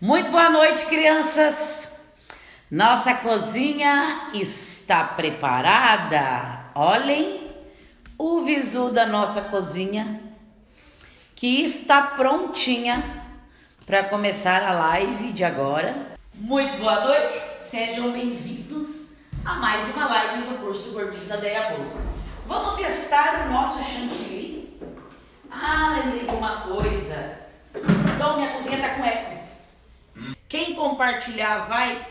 Muito boa noite, crianças! Nossa cozinha está preparada? Olhem o visu da nossa cozinha, que está prontinha para começar a live de agora. Muito boa noite, sejam bem-vindos a mais uma live do Curso Gordices da Deia. Vamos testar o nosso chantilly. Ah, lembrei de uma coisa. Então, minha cozinha tá com eco. Quem compartilhar vai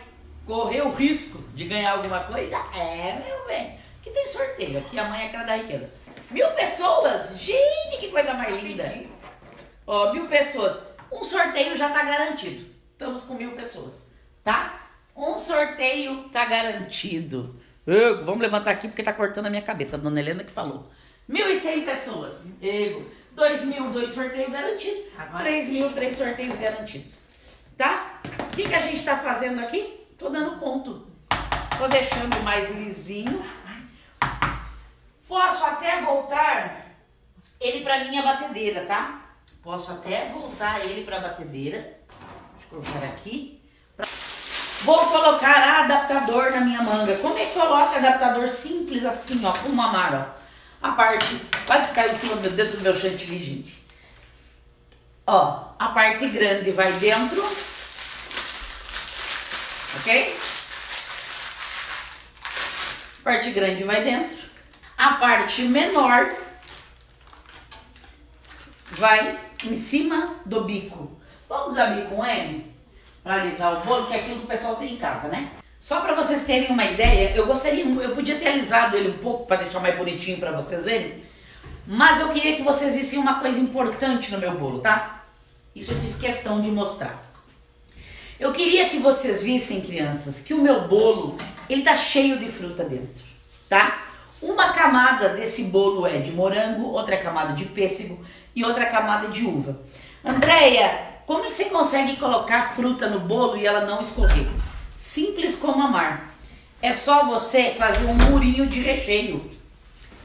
correr o risco de ganhar alguma coisa? É, meu bem. Aqui tem sorteio. Aqui amanhã é a cara da riqueza. 1000 pessoas! Gente, que coisa mais linda! Ó, 1000 pessoas. Um sorteio já tá garantido. Estamos com 1000 pessoas, tá? Um sorteio tá garantido. Ego, vamos levantar aqui porque tá cortando a minha cabeça. A dona Helena que falou. 1100 pessoas. Ego. 2000, 2 sorteios garantidos. 3000, 3 sorteios garantidos. Tá? O que a gente tá fazendo aqui? Tô dando ponto. Tô deixando mais lisinho. Posso até voltar ele pra minha batedeira, tá? Posso até voltar ele pra batedeira. Deixa eu colocar aqui. Vou colocar adaptador na minha manga. Como é que coloca adaptador simples assim, ó? Com uma mara, ó. A parte... Quase caiu em cima do meu dedo do meu chantilly, gente. Ó, a parte grande vai dentro, ok? A parte grande vai dentro. A parte menor vai em cima do bico. Vamos abrir com M para alisar o bolo, que é aquilo que o pessoal tem em casa, né? Só para vocês terem uma ideia, eu podia ter alisado ele um pouco para deixar mais bonitinho para vocês verem, mas eu queria que vocês vissem uma coisa importante no meu bolo, tá? Isso eu fiz questão de mostrar. Eu queria que vocês vissem, crianças, que o meu bolo, ele tá cheio de fruta dentro, tá? Uma camada desse bolo é de morango, outra camada de pêssego e outra camada de uva. Andréia, como é que você consegue colocar fruta no bolo e ela não escorrer? Simples como amar. É só você fazer um murinho de recheio,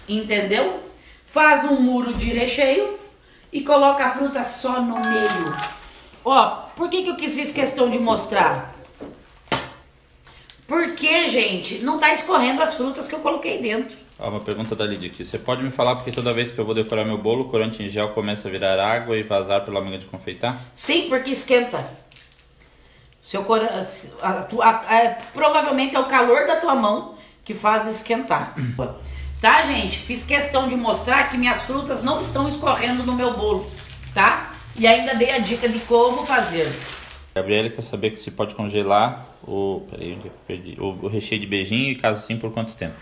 entendeu? Faz um muro de recheio e coloca a fruta só no meio. Ó, por que eu fiz questão de mostrar? Porque, gente, não tá escorrendo as frutas que eu coloquei dentro. Ó, uma pergunta da Lidia aqui. Você pode me falar porque toda vez que eu vou decorar meu bolo, o corante em gel começa a virar água e vazar pela manga de confeitar? Sim, porque esquenta. Seu corante, provavelmente é o calor da tua mão que faz esquentar. Tá, gente? Fiz questão de mostrar que minhas frutas não estão escorrendo no meu bolo, tá? E ainda dei a dica de como fazer. Gabriela quer saber que se pode congelar o... Peraí, onde eu perdi? O recheio de beijinho e, caso sim, por quanto tempo?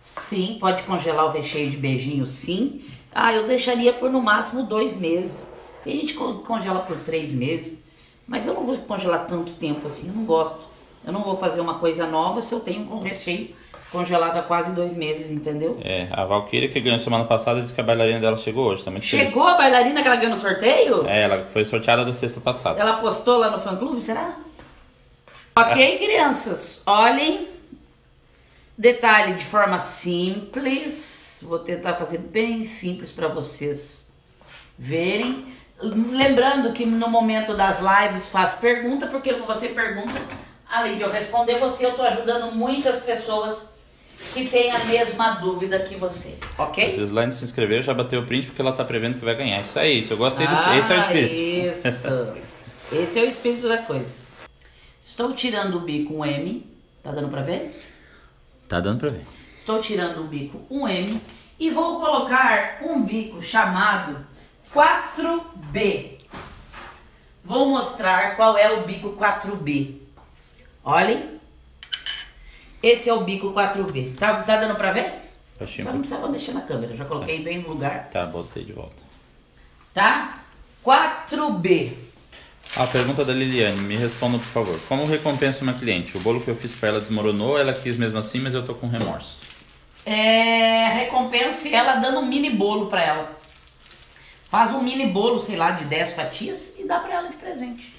Sim, pode congelar o recheio de beijinho, sim. Ah, eu deixaria por no máximo 2 meses. Tem gente que congela por 3 meses, mas eu não vou congelar tanto tempo assim, eu não gosto. Eu não vou fazer uma coisa nova se eu tenho um recheio congelado há quase 2 meses, entendeu? É, a Valquíria que ganhou semana passada disse que a bailarina dela chegou hoje também. Chegou a bailarina que ela ganhou no sorteio? É, ela foi sorteada da sexta passada. Ela postou lá no fã-clube, será? Ok, crianças, olhem. Detalhe de forma simples. Vou tentar fazer bem simples para vocês verem. Lembrando que no momento das lives faz pergunta, porque você pergunta, além de eu responder você, eu tô ajudando muitas pessoas que tem a mesma dúvida que você, ok? A Gislaine se inscreveu, já bateu o print porque ela tá prevendo que vai ganhar. Isso é isso, eu gostei desse... Esse é o espírito. Isso. Esse é o espírito da coisa. Estou tirando o bico 1M, tá dando pra ver? Tá dando pra ver. Estou tirando o bico 1M e vou colocar um bico chamado 4B. Vou mostrar qual é o bico 4B. Olhem. Esse é o bico 4B. Tá dando pra ver? Só não precisava mexer na câmera. Eu já coloquei bem no lugar. Tá, botei de volta. Tá? 4B. A pergunta da Liliane. Me respondam, por favor. Como recompensa uma cliente? O bolo que eu fiz pra ela desmoronou, ela quis mesmo assim, mas eu tô com remorso. É... Recompense ela dando um mini bolo pra ela. Faz um mini bolo, sei lá, de 10 fatias e dá pra ela de presente.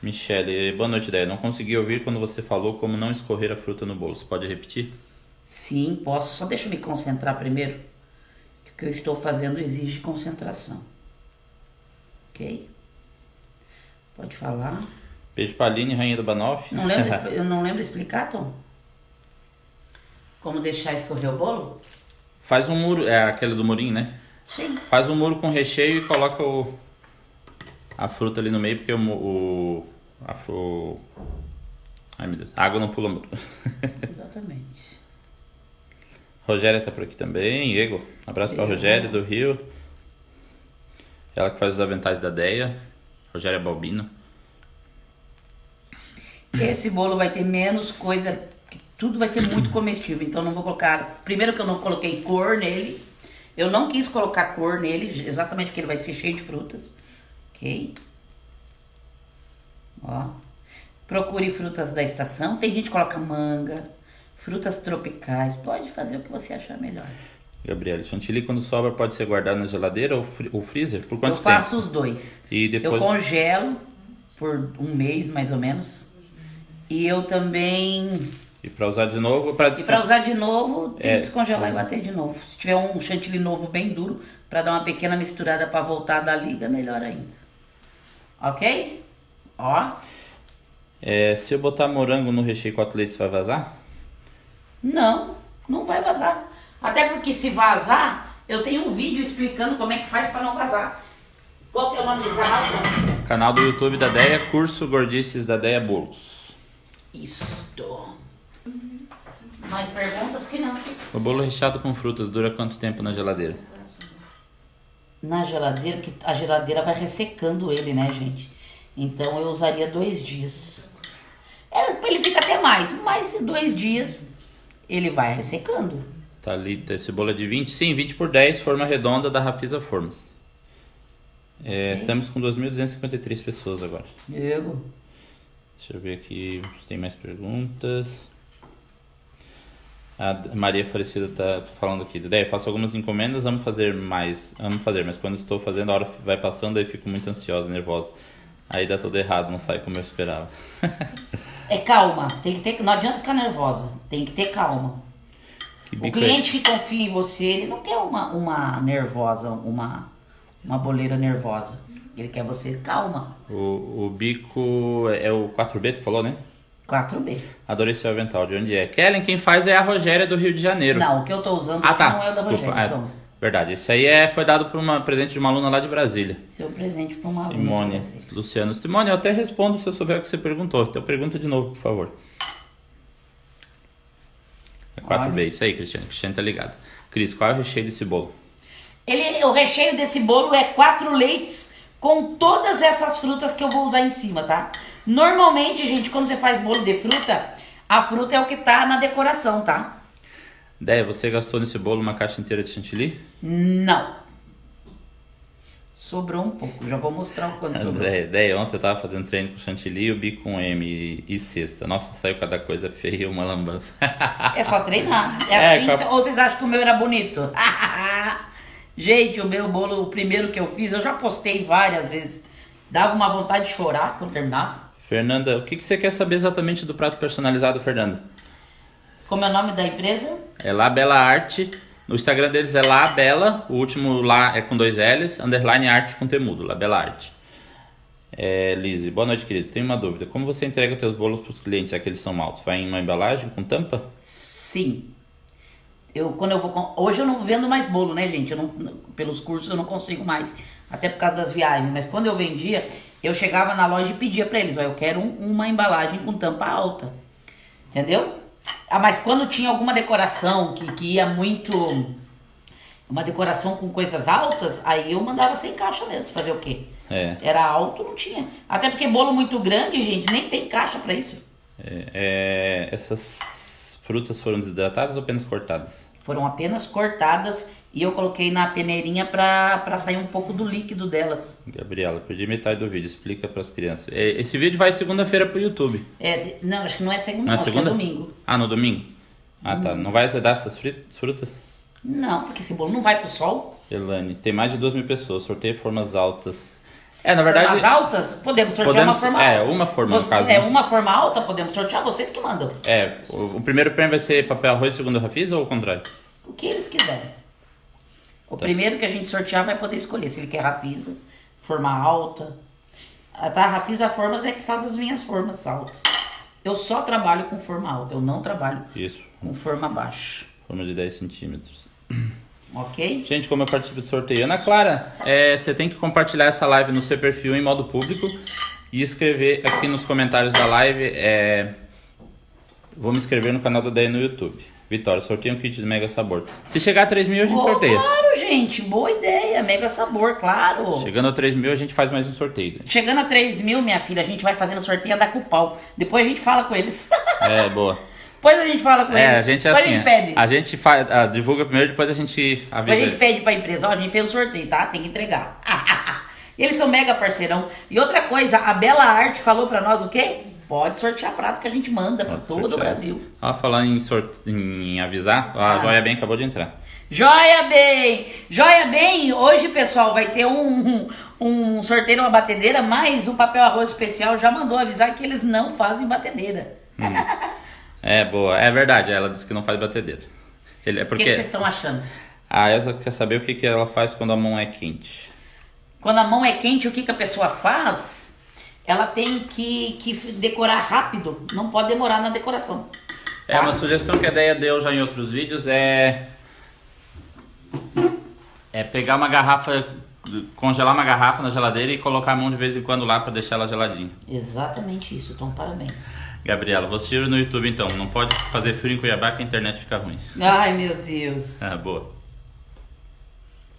Michele, boa noite, Deia. Não consegui ouvir quando você falou como não escorrer a fruta no bolo. Você pode repetir? Sim, posso. Só deixa eu me concentrar primeiro. O que eu estou fazendo exige concentração. Ok? Pode falar. Peixe paline, rainha do banoffee. Não lembro, eu não lembro explicar, Tom. Como deixar escorrer o bolo? Faz um muro, é aquele do murinho, né? Sim. Faz um muro com recheio e coloca a fruta ali no meio, porque ai meu Deus, a água não pula muro. Exatamente. Rogéria tá por aqui também, Igor. Abraço pra Rogéria do Rio. Ela que faz os aventais da Deia. Rogéria Balbino. Esse bolo vai ter menos coisa, tudo vai ser muito comestível, então não vou colocar... Primeiro que eu não coloquei cor nele, eu não quis colocar cor nele, exatamente porque ele vai ser cheio de frutas, ok? Ó, procure frutas da estação, tem gente que coloca manga, frutas tropicais, pode fazer o que você achar melhor. Gabriel, chantilly quando sobra pode ser guardado na geladeira ou freezer? Por quanto tempo? Eu faço os dois, e depois... eu congelo por um mês mais ou menos. E eu também... E para usar de novo... tem que descongelar e bater de novo. Se tiver um chantilly novo bem duro, para dar uma pequena misturada para voltar da liga, melhor ainda. Ok? Ó. É, se eu botar morango no recheio com cotelete, vai vazar? Não, não vai vazar. Até porque se vazar, eu tenho um vídeo explicando como é que faz para não vazar. Qual que é o nome do canal? Canal do YouTube da Deia, Curso Gordices da Deia Bolos. Isto. Mais perguntas, crianças? O bolo recheado com frutas dura quanto tempo na geladeira? Na geladeira, que a geladeira vai ressecando ele, né, gente? Então eu usaria 2 dias. Ele fica até mais, mas em 2 dias ele vai ressecando. Thalita, esse bolo é de 20? Sim, 20 por 10, forma redonda da Rafisa Formas. É, estamos com 2.253 pessoas agora. Diego. Deixa eu ver aqui se tem mais perguntas. A Maria Falecida tá falando aqui. Deia, faço algumas encomendas, amo fazer, mas quando estou fazendo a hora vai passando, aí fico muito ansiosa, nervosa. Aí dá tudo errado, não sai como eu esperava. É calma, tem que ter, não adianta ficar nervosa, tem que ter calma. O cliente que confia em você, ele não quer uma nervosa, uma boleira nervosa. Ele quer você calma. O bico é o 4B, tu falou, né? 4B. Adorei seu avental, de onde é? Kellen, quem faz é a Rogéria do Rio de Janeiro. Não, o que eu tô usando aqui não é o da Rogéria. Então. Verdade, esse aí foi dado por um presente de uma aluna lá de Brasília. Seu presente para uma aluna. Simone, Luciano. Simone, eu até respondo se eu souber o que você perguntou. Então pergunta de novo, por favor. É 4B, olha. Isso aí, Cristiano. Cristiano tá ligado. Cris, qual é o recheio desse bolo? O recheio desse bolo é 4 leites... com todas essas frutas que eu vou usar em cima, tá? Normalmente, gente, quando você faz bolo de fruta, a fruta é o que tá na decoração, tá? Deia, você gastou nesse bolo uma caixa inteira de chantilly? Não. Sobrou um pouco, já vou mostrar o quanto sobrou. Deia, ontem eu tava fazendo treino com chantilly, o bico com M e cesta. Nossa, saiu cada coisa feia, uma lambança. É só treinar. Ou vocês acham que o meu era bonito? Gente, o meu bolo, o primeiro que eu fiz, eu já postei várias vezes. Dava uma vontade de chorar quando terminava. Fernanda, o que você quer saber exatamente do prato personalizado, Fernanda? Como é o nome da empresa? É Labela Arte. O Instagram deles é Labela, o último lá é com 2 L's, underline arte com temudo, Labela Arte. É, Lise, boa noite, querido. Tenho uma dúvida. Como você entrega os seus bolos para os clientes, já que eles são altos? Vai em uma embalagem com tampa? Sim. Hoje eu não vendo mais bolo, né, gente? Pelos cursos eu não consigo mais, até por causa das viagens. Mas quando eu vendia, eu chegava na loja e pedia pra eles, ó, eu quero uma embalagem com tampa alta, entendeu? Ah, mas quando tinha alguma decoração que ia muito, uma decoração com coisas altas, aí eu mandava sem caixa mesmo, fazer o quê? É. Era alto, não tinha. Até porque bolo muito grande, gente, nem tem caixa pra isso. Essas... frutas foram desidratadas ou apenas cortadas? Foram apenas cortadas e eu coloquei na peneirinha para sair um pouco do líquido delas. Gabriela, perdi metade do vídeo, explica para as crianças. Esse vídeo vai segunda-feira pro YouTube. Não, acho que não é segunda, acho que é domingo. Ah, no domingo? Ah, tá. Não vai azedar essas frutas? Não, porque esse bolo não vai pro sol. Elane, tem mais de 2.000 pessoas, sorteio formas altas. Na verdade... Formas altas? Podemos sortear uma forma alta. Uma forma, no caso. Uma forma alta, podemos sortear, vocês que mandam. O primeiro prêmio vai ser papel arroz, segundo Rafisa ou o contrário? O que eles quiserem. O primeiro que a gente sortear vai poder escolher, se ele quer Rafisa, forma alta. Tá? A Rafisa Formas é que faz as minhas formas altas. Eu só trabalho com forma alta, eu não trabalho com forma baixa. Forma de 10 centímetros. Ok? Gente, como eu participo do sorteio. Ana Clara, você tem que compartilhar essa live no seu perfil em modo público e escrever aqui nos comentários da live. Vou me inscrever no canal da Deia no YouTube. Vitória, sorteia um kit do Mega Sabor. Se chegar a 3.000, a gente sorteia. Claro, gente. Boa ideia. Mega Sabor, claro. Chegando a 3.000, a gente faz mais um sorteio. Chegando a 3.000, minha filha, a gente vai fazendo sorteio andar com o pau. Depois a gente fala com eles. É, boa. Depois a gente fala com eles. A gente é assim. A gente divulga primeiro, depois a gente avisa. Depois a gente pede pra empresa. Ó, a gente fez o sorteio, tá? Tem que entregar. Eles são mega parceirão. E outra coisa, a Labela Arte falou pra nós o quê? Pode sortear prato que a gente manda para todo o Brasil. Ah, falar em avisar, a Joia Bem acabou de entrar. Joia Bem! Joia Bem, hoje, pessoal, vai ter um sorteio, uma batedeira, mas o Papel Arroz Especial já mandou avisar que eles não fazem batedeira. É, boa. É verdade, ela disse que não faz batedeira. O que vocês estão achando? Ah, eu só quero saber o que ela faz quando a mão é quente. Quando a mão é quente, o que a pessoa faz? Ela tem que decorar rápido, não pode demorar na decoração. Tá? É uma sugestão que a Deia deu já em outros vídeos, é pegar uma garrafa, congelar uma garrafa na geladeira e colocar a mão de vez em quando lá para deixar ela geladinha. Exatamente isso, então parabéns. Gabriela, vou assistir no YouTube então, não pode fazer frio em Cuiabá que a internet fica ruim. Ai meu Deus. Ah, boa.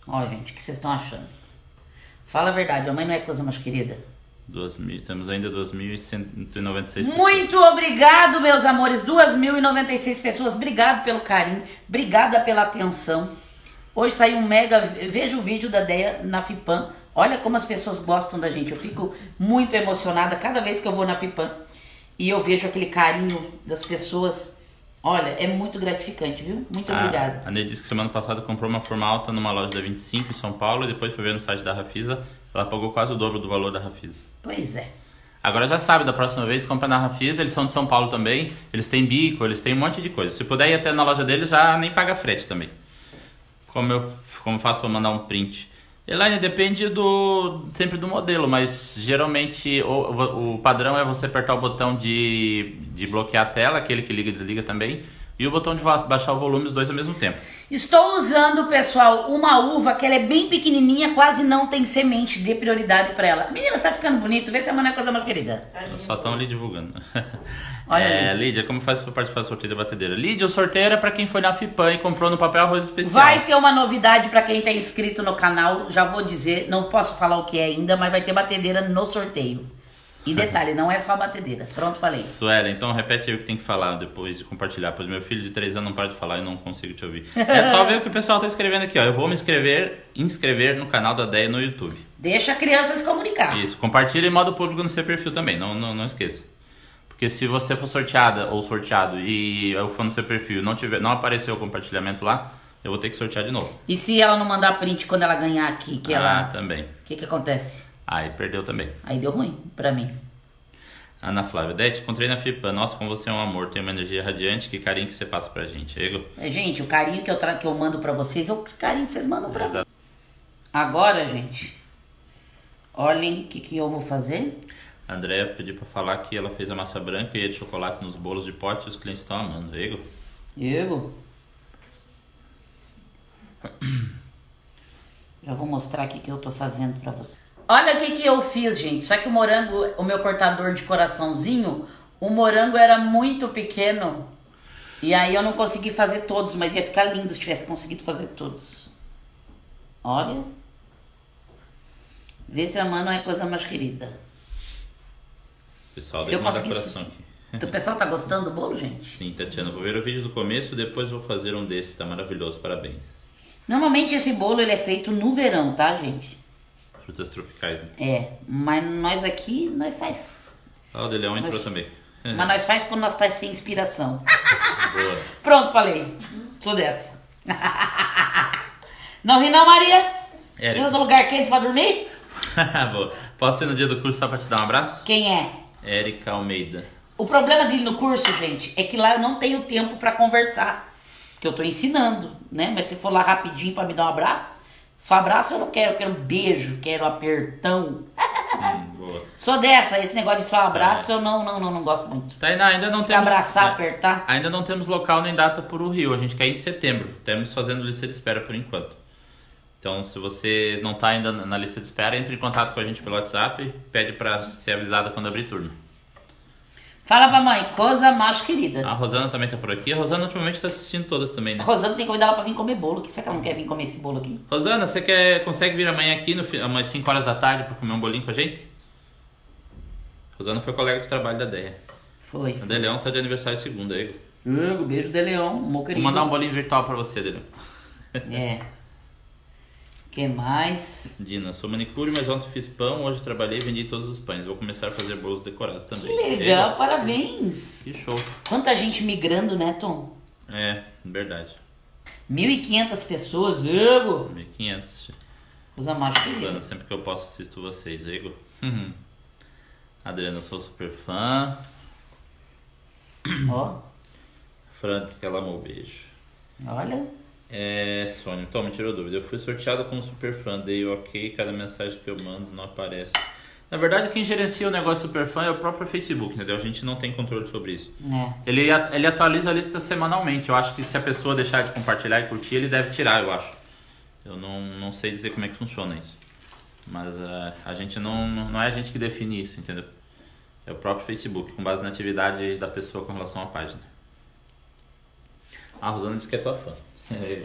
Ó gente, o que vocês estão achando? Fala a verdade, a mãe não é coisa mais querida? 2000, temos ainda 2.196 pessoas. Muito obrigado, meus amores. 2.096 pessoas. Obrigado pelo carinho. Obrigada pela atenção. Hoje saiu um mega... Veja o vídeo da Deia na Fipan. Olha como as pessoas gostam da gente. Eu fico muito emocionada cada vez que eu vou na Fipan. E eu vejo aquele carinho das pessoas. Olha, é muito gratificante, viu? Muito obrigada. A Ney disse que semana passada comprou uma forma alta numa loja da 25 em São Paulo. E depois foi ver no site da Rafisa. Ela pagou quase o dobro do valor da Rafisa. Pois é. Agora já sabe, da próxima vez, compra na Rafisa. Eles são de São Paulo também. Eles têm bico, eles têm um monte de coisa. Se puder ir até na loja deles, já nem paga frete também. Como eu faço para mandar um print? Elaine, depende sempre do modelo. Mas geralmente o padrão é você apertar o botão de bloquear a tela. Aquele que liga e desliga também. E o botão de baixar o volume, os dois ao mesmo tempo. Estou usando, pessoal, uma uva que ela é bem pequenininha, quase não tem semente, dê prioridade para ela. Menina, você tá ficando bonito, vê se a mãe é coisa mais querida. Só estão ali divulgando. Olha aí. Lídia, como faz para participar do sorteio da batedeira? Lídia, o sorteio é para quem foi na Fipan e comprou no Papel Arroz Especial. Vai ter uma novidade para quem está inscrito no canal, já vou dizer, não posso falar o que é ainda, mas vai ter batedeira no sorteio. E detalhe, não é só a batedeira. Pronto, falei. Suela, então repete aí o que tem que falar depois de compartilhar. Pois meu filho de 3 anos não para de falar e não consigo te ouvir. É só ver o que o pessoal tá escrevendo aqui, ó. Eu vou me inscrever no canal da Deia no YouTube. Deixa a criança se comunicar. Isso, compartilha em modo público no seu perfil também, não esqueça. Porque se você for sorteada ou sorteado e eu for no seu perfil e não apareceu o compartilhamento lá, eu vou ter que sortear de novo. E se ela não mandar print quando ela ganhar aqui? Que ela também. O que acontece? Aí perdeu também. Aí deu ruim pra mim. Ana Flávia, Deia, te encontrei na Fipan. Nossa, como você é um amor, tem uma energia radiante. Que carinho que você passa pra gente, Ego. Gente, o carinho que eu mando pra vocês é o carinho que vocês mandam pra mim. Agora, gente, olhem o que eu vou fazer. A Andrea pediu pra falar que ela fez a massa branca e a de chocolate nos bolos de pote. Os clientes estão amando, Ego. Ego. Já vou mostrar aqui o que eu tô fazendo pra vocês. Olha o que eu fiz, gente. Só que o morango, o meu cortador de coraçãozinho, o morango era muito pequeno. E aí eu não consegui fazer todos, mas ia ficar lindo se tivesse conseguido fazer todos. Olha. Vê se a mãe não é coisa mais querida. Pessoal, se eu conseguir... O pessoal tá gostando do bolo, gente? Sim, Tatiana. Vou ver o vídeo do começo, depois vou fazer um desse. Tá maravilhoso, parabéns. Normalmente esse bolo ele é feito no verão, tá, gente? Frutas tropicais. Né? Mas nós aqui, nós faz... Ah, o de Leão entrou também. Mas nós faz quando nós tá sem inspiração. Boa. Pronto, falei. Sou dessa. Não ri não, Maria? Precisa do lugar quente pra dormir? Boa. Posso ir no dia do curso só pra te dar um abraço? Quem é? Érica Almeida. O problema dele no curso, gente, é que lá eu não tenho tempo pra conversar. Porque eu tô ensinando, né? Mas se for lá rapidinho pra me dar um abraço... Só abraço eu não quero, eu quero beijo, quero apertão. Boa. Sou dessa, esse negócio de só abraço eu não gosto muito. Tainá, ainda não temos... Abraçar, apertar. Ainda não temos local nem data para o Rio, a gente quer ir em setembro. Estamos fazendo lista de espera por enquanto. Então, se você não está ainda na lista de espera, entre em contato com a gente pelo WhatsApp e pede para ser avisada quando abrir turno. Fala pra mãe, coisa mais querida. A Rosana também tá por aqui. A Rosana ultimamente tá assistindo todas também, né? A Rosana tem que convidar ela pra vir comer bolo. Que será que ela não quer vir comer esse bolo aqui? Rosana, você consegue vir amanhã aqui às 5 horas da tarde pra comer um bolinho com a gente? Rosana foi colega de trabalho da Deia. Foi. O Deleon tá de aniversário segunda aí. Beijo, Deleon, meu querido. Vou mandar um bolinho virtual pra você, Deleon. É. Que mais? Dina, sou manicure, mas ontem fiz pão, hoje trabalhei e vendi todos os pães. Vou começar a fazer bolos decorados também. Que legal, Eba. Parabéns! Que show! Quanta gente migrando, né, Tom? É, verdade. 1.500 pessoas, Igor! 1.500. Usa mais que Rosana, sempre que eu posso assisto vocês, Igor. Adriana, eu sou super fã. Ó. Frantes, que ela amou o beijo. Olha... É, Sônia, então me tirou dúvida. Eu fui sorteado como superfã, dei ok, cada mensagem que eu mando não aparece. Na verdade, quem gerencia o negócio superfã é o próprio Facebook, entendeu? A gente não tem controle sobre isso. É. Ele atualiza a lista semanalmente. Eu acho que se a pessoa deixar de compartilhar e curtir, ele deve tirar, eu acho. Eu não sei dizer como é que funciona isso. Mas a gente não é a gente que define isso, entendeu? É o próprio Facebook, com base na atividade da pessoa com relação à página. A Rosana disse que é tua fã. É.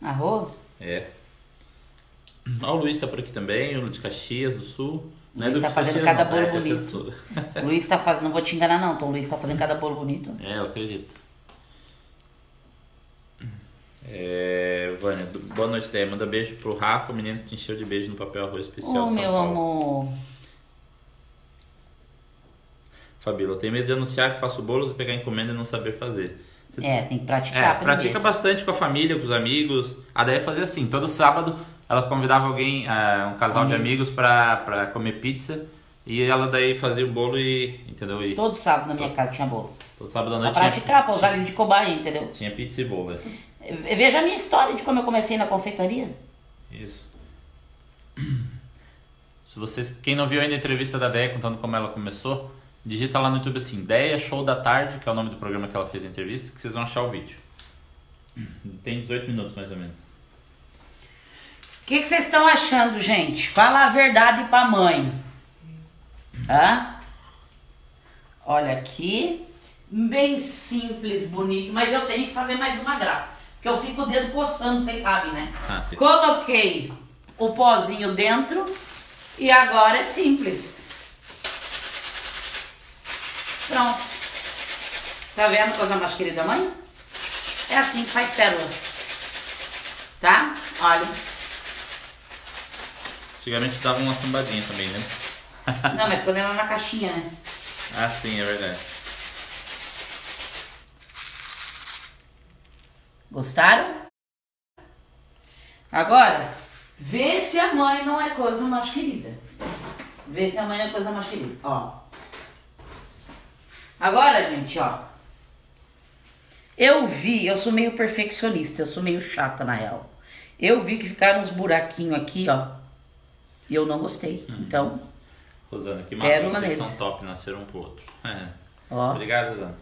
Arroz? É. Ó, o Luiz tá por aqui também, o de Caxias do Sul. Não Luiz é do tá fazendo Caxias, cada bolo bonito. Luiz tá fazendo, não vou te enganar não, então o Luiz tá fazendo cada bolo bonito. É, eu acredito. É, Vânia, boa noite, Deia. Manda beijo pro Rafa, o menino que te encheu de beijo no Papel Arroz Especial de São meu Paulo. Amor. Fabíola, eu tenho medo de anunciar que faço bolos e pegar encomenda e não saber fazer. É, tem que praticar. É, pratica bastante com a família, com os amigos. A Deia fazia assim, todo sábado ela convidava alguém, um casal de amigos pra comer pizza. E ela daí fazia o bolo e, entendeu? E todo sábado na minha casa tinha bolo. Todo sábado à noite pra praticar, pra usar de cobaia, entendeu? Tinha pizza e bolo, assim. Veja a minha história de como eu comecei na confeitaria. Isso. Se vocês, quem não viu ainda a entrevista da Deia contando como ela começou... Digita lá no YouTube assim, Deia Show da Tarde, que é o nome do programa que ela fez a entrevista, que vocês vão achar o vídeo. Tem 18 minutos, mais ou menos. O que vocês estão achando, gente? Fala a verdade pra mãe. Hã? Olha aqui. Bem simples, bonito, mas eu tenho que fazer mais uma gráfica, porque eu fico o dedo coçando, vocês sabem, né? Ah, coloquei o pozinho dentro e agora é simples. Pronto. Tá vendo, coisa mais querida mãe? É assim que faz pérola. Tá? Olha. Antigamente dava uma sambadinha também, né? Não, mas quando era na caixinha, né? Ah, sim, é verdade. Gostaram? Agora, vê se a mãe não é coisa mais querida. Vê se a mãe não é coisa mais querida. Ó. Agora, gente, ó, eu sou meio perfeccionista, eu sou meio chata, na real. Eu vi que ficaram uns buraquinhos aqui, ó, e eu não gostei, então... Rosana, que massa, vocês são top, nasceram um pro outro. É. Ó. Obrigado, Rosana.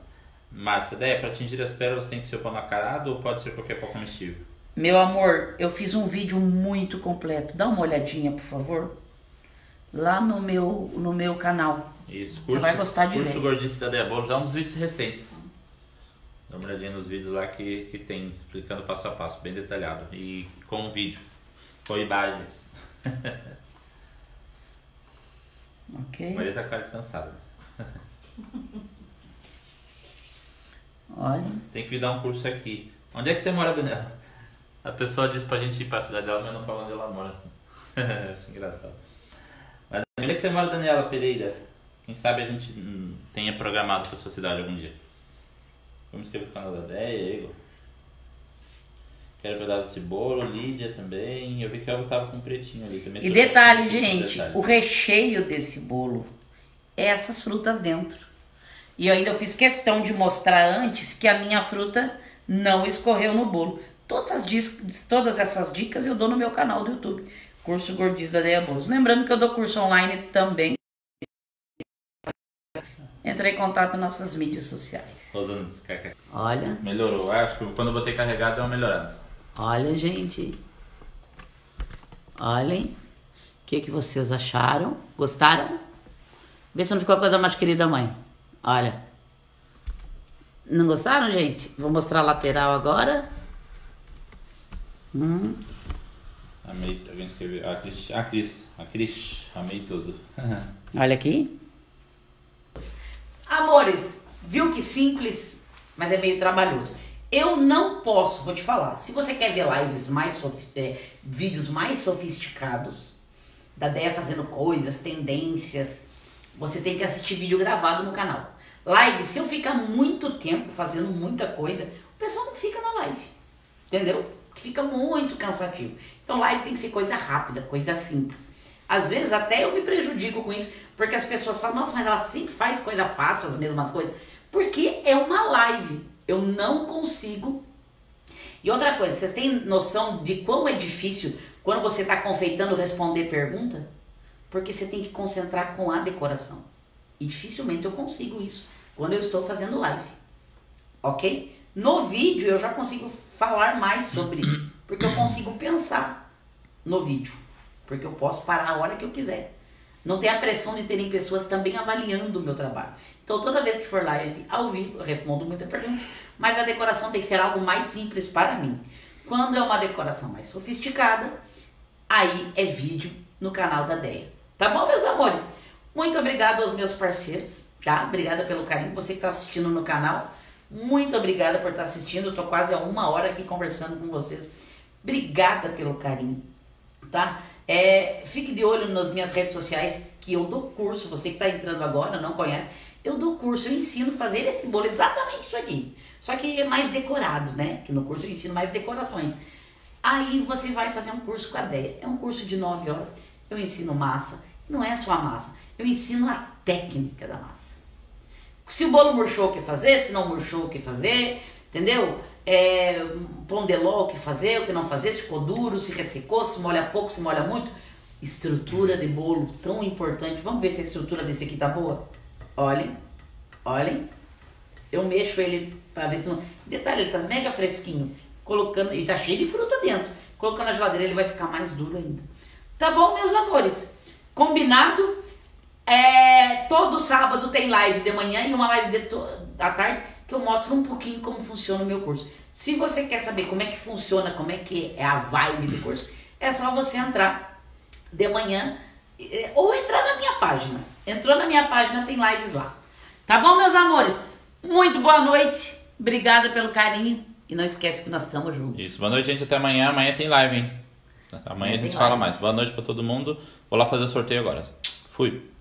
Márcia, Deia, pra atingir as pérolas tem que ser o pão nacarado ou pode ser qualquer pão comestível? Meu amor, eu fiz um vídeo muito completo, dá uma olhadinha, por favor, lá no meu canal. Isso, você vai gostar de ver. Curso Gordices da Deia, dá uns vídeos recentes. Dá uma olhadinha nos vídeos lá que tem, explicando passo a passo, bem detalhado. E com o vídeo, com imagens. Ok. Maria tá quase cansada. Olha. Tem que vir dar um curso aqui. Onde é que você mora, Daniela? A pessoa diz pra gente ir pra cidade dela, mas não fala onde ela mora. Acho engraçado. Mas onde é que você mora, Daniela Pereira? Quem sabe a gente tenha programado para sua cidade algum dia. Vamos escrever o canal da Deia, Igor. Quero um pedaço de bolo, Lídia também. Eu vi que ela estava com um pretinho ali também. E detalhe, gente, o recheio desse bolo é essas frutas dentro. E ainda eu fiz questão de mostrar antes que a minha fruta não escorreu no bolo. Todas essas dicas eu dou no meu canal do YouTube. Curso Gordices da Deia Bolos. Lembrando que eu dou curso online também. entrar em contato nas nossas mídias sociais. Tô dando descarga. Olha. Melhorou. Acho que quando eu botei carregado deu uma melhorada. Olha, gente. Olhem. O que, que vocês acharam? Gostaram? Vê se não ficou a coisa mais querida, mãe. Olha. Não gostaram, gente? Vou mostrar a lateral agora. Amei, alguém escreveu. A Cris. Amei tudo. Olha aqui. Amores, viu que simples, mas é meio trabalhoso. Eu não posso, vou te falar. Se você quer ver lives mais vídeos mais sofisticados, da Deia fazendo coisas, tendências, você tem que assistir vídeo gravado no canal. Live, se eu ficar muito tempo fazendo muita coisa, o pessoal não fica na live, entendeu? Porque fica muito cansativo. Então live tem que ser coisa rápida, coisa simples. Às vezes até eu me prejudico com isso, porque as pessoas falam, nossa, mas ela sempre faz coisa fácil, as mesmas coisas. Porque é uma live, eu não consigo. E outra coisa, vocês têm noção de quão é difícil quando você está confeitando responder pergunta? Porque você tem que concentrar com a decoração. E dificilmente eu consigo isso quando eu estou fazendo live, ok? No vídeo eu já consigo falar mais sobre isso, porque eu consigo pensar no vídeo, porque eu posso parar a hora que eu quiser. Não tem a pressão de terem pessoas também avaliando o meu trabalho. Então toda vez que for live ao vivo, eu respondo muitas perguntas, mas a decoração tem que ser algo mais simples para mim. Quando é uma decoração mais sofisticada, aí é vídeo no canal da Deia. Tá bom, meus amores? Muito obrigada aos meus parceiros, tá? Obrigada pelo carinho, você que está assistindo no canal. Muito obrigada por estar assistindo, eu tô quase há uma hora aqui conversando com vocês. Obrigada pelo carinho, tá? Fique de olho nas minhas redes sociais, que eu dou curso, você que está entrando agora, não conhece, eu dou curso, eu ensino a fazer esse bolo, exatamente isso aqui. Só que é mais decorado, né? Que no curso eu ensino mais decorações. Aí você vai fazer um curso com a Deia, é um curso de 9 horas, eu ensino massa, não é só a massa, eu ensino a técnica da massa. Se o bolo murchou, o que fazer? Se não murchou, o que fazer? Entendeu? Pondelou, o que fazer, o que não fazer? Se ficou duro, se ressecou, se molha pouco, se molha muito. Estrutura de bolo, tão importante. Vamos ver se a estrutura desse aqui tá boa? Olhem, olhem. Eu mexo ele pra ver se não... Detalhe, ele tá mega fresquinho. Colocando... E tá cheio de fruta dentro. Colocando na geladeira, ele vai ficar mais duro ainda. Tá bom, meus amores? Combinado? Todo sábado tem live de manhã e uma live à tarde que eu mostro um pouquinho como funciona o meu curso. Se você quer saber como é que funciona, como é que é a vibe do curso, é só você entrar de manhã ou entrar na minha página. Entrou na minha página, tem lives lá. Tá bom, meus amores? Muito boa noite. Obrigada pelo carinho. E não esquece que nós estamos juntos. Isso. Boa noite, gente. Até amanhã. Amanhã tem live, hein? Amanhã a gente fala mais. Boa noite pra todo mundo. Vou lá fazer o sorteio agora. Fui.